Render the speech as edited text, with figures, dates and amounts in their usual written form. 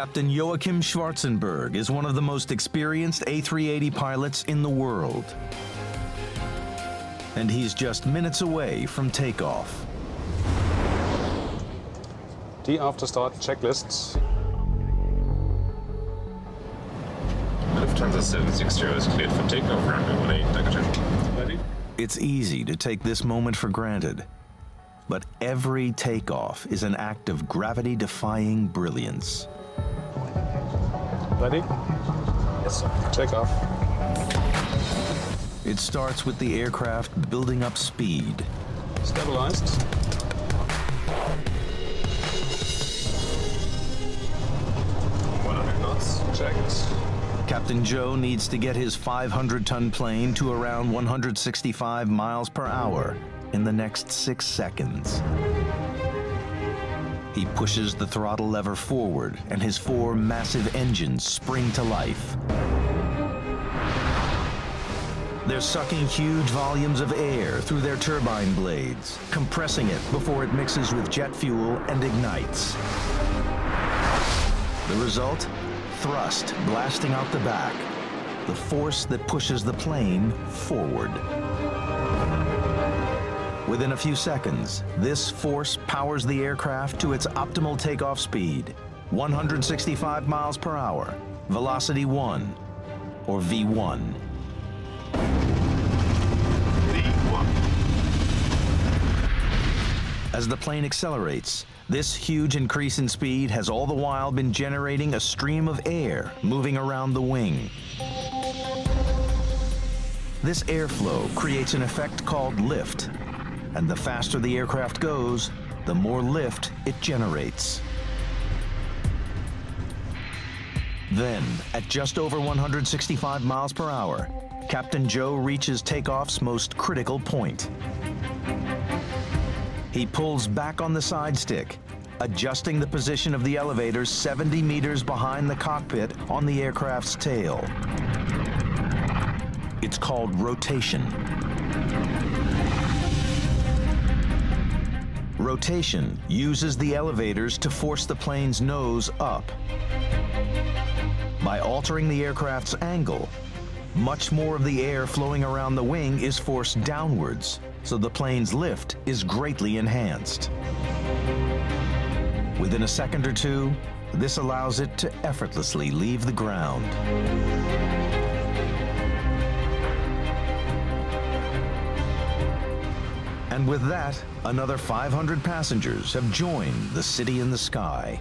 Captain Joachim Schwarzenberg is one of the most experienced A380 pilots in the world. And he's just minutes away from takeoff. The after-start checklists. Lufthansa 760 is cleared for takeoff, runway 18. It's easy to take this moment for granted, but every takeoff is an act of gravity-defying brilliance. Ready? Yes, sir. Takeoff. It starts with the aircraft building up speed. Stabilized. Captain Joe needs to get his 500-ton plane to around 165 miles per hour in the next 6 seconds. He pushes the throttle lever forward, and his four massive engines spring to life. They're sucking huge volumes of air through their turbine blades, compressing it before it mixes with jet fuel and ignites. The result? Thrust blasting out the back, the force that pushes the plane forward. Within a few seconds, this force powers the aircraft to its optimal takeoff speed, 165 miles per hour, velocity 1, or V1. As the plane accelerates, this huge increase in speed has all the while been generating a stream of air moving around the wing. This airflow creates an effect called lift, and the faster the aircraft goes, the more lift it generates. Then, at just over 165 miles per hour, Captain Joe reaches takeoff's most critical point. He pulls back on the side stick, adjusting the position of the elevator 70 meters behind the cockpit on the aircraft's tail. It's called rotation. Rotation uses the elevators to force the plane's nose up. By altering the aircraft's angle, much more of the air flowing around the wing is forced downwards, so the plane's lift is greatly enhanced. Within a second or two, this allows it to effortlessly leave the ground. And with that, another 500 passengers have joined the City in the Sky.